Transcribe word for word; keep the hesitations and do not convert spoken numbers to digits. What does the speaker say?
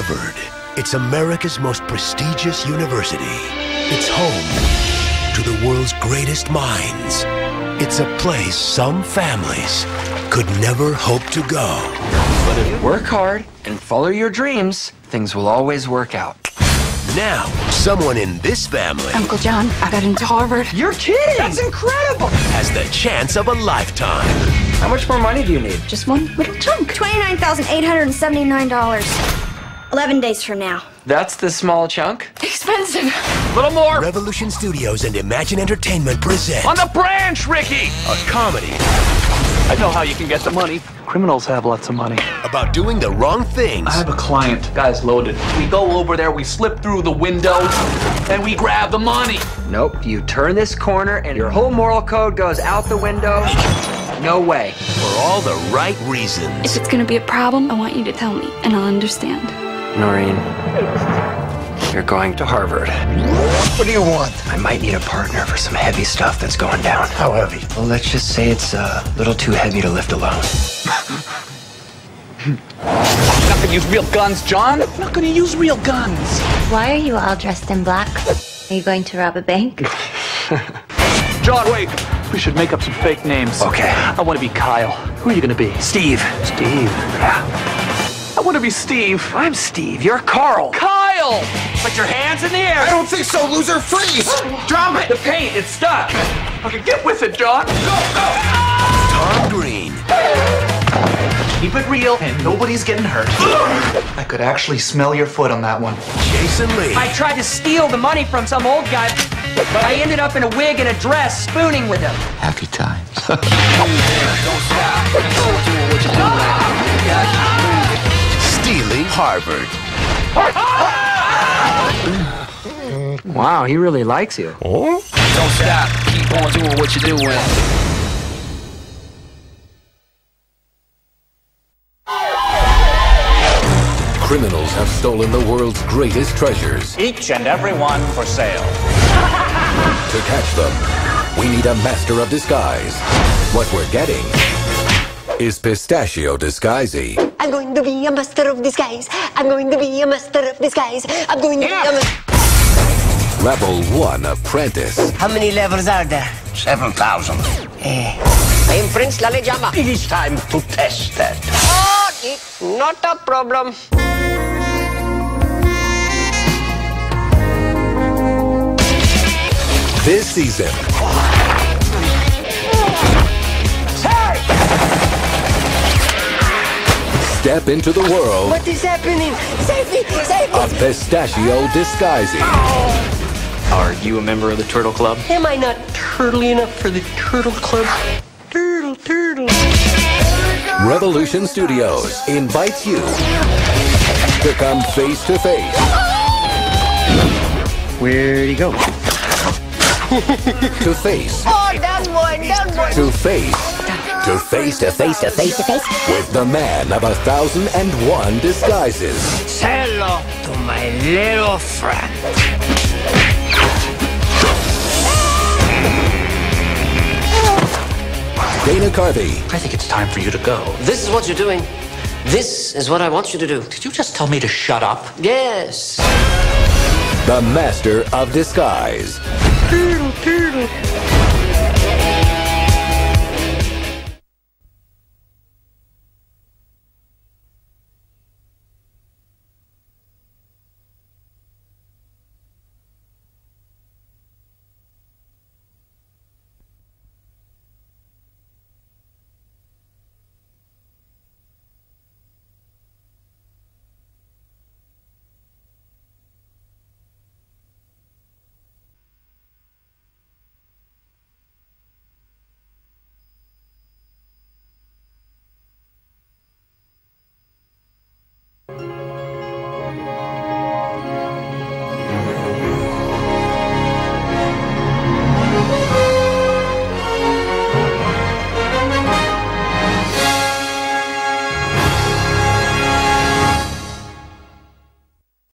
Harvard. It's America's most prestigious university. It's home to the world's greatest minds. It's a place some families could never hope to go. But if you work hard and follow your dreams, things will always work out. Now, someone in this family... Uncle John, I got into Harvard. You're kidding! That's incredible! ...has the chance of a lifetime. How much more money do you need? Just one little chunk. twenty-nine thousand eight hundred seventy-nine dollars. eleven days from now. That's the small chunk? Expensive. A little more. Revolution Studios and Imagine Entertainment present... On the branch, Ricky! A comedy. I know how you can get the money. Criminals have lots of money. About doing the wrong things. I have a client. Guy's loaded. We go over there, we slip through the window, and we grab the money. Nope. You turn this corner, and your whole moral code goes out the window. No way. For all the right reasons. If it's going to be a problem, I want you to tell me, and I'll understand. Noreen, you're going to Harvard. What do you want? I might need a partner for some heavy stuff that's going down. How heavy? Well, let's just say it's uh, a little too heavy to lift alone. I'm not gonna use real guns, John. I'm not gonna use real guns. Why are you all dressed in black? Are you going to rob a bank? John, wait. We should make up some fake names. Okay. I want to be Kyle. Who are you gonna be? Steve. Steve. Yeah. I want to be Steve. I'm Steve. You're Carl. Carl. Put your hands in the air. I don't think so, loser. Freeze! Drop it! The paint, it's stuck. Okay, get with it, John. Go, go! Tom Green. Keep it real, and nobody's getting hurt. I could actually smell your foot on that one. Jason Lee. I tried to steal the money from some old guy, but I ended up in a wig and a dress, spooning with him. Happy times. Don't stop. Don't do what you do now. Stealing Harvard. Harvard! Wow, he really likes you. Oh? Don't stop. Keep on doing what you're doing. Criminals have stolen the world's greatest treasures. Each and every one for sale. To catch them, we need a master of disguise. What we're getting is Pistachio Disguisey. I'm going to be a master of disguise. I'm going to be a master of disguise. I'm going to yeah. be a master. Level one apprentice. How many levels are there? Seven thousand. Eh. I am Prince Lalejama. It is time to test that. Oh, not a problem. This season. Step into the world. What is happening? Save me! Save me! Of Pistachio Disguisey. Oh. Are you a member of the Turtle Club? Am I not turtly enough for the Turtle Club? Turtle, turtle. Revolution Studios invites you to come face to face. Where'd he go? To face. Oh, that one, that one. To face. To face, to face, to face, to face. With the man of a thousand and one disguises. Hello to my little friend. Dana Carvey. I think it's time for you to go. This is what you're doing. This is what I want you to do. Did you just tell me to shut up? Yes. The master of disguise. Turtle, turtle.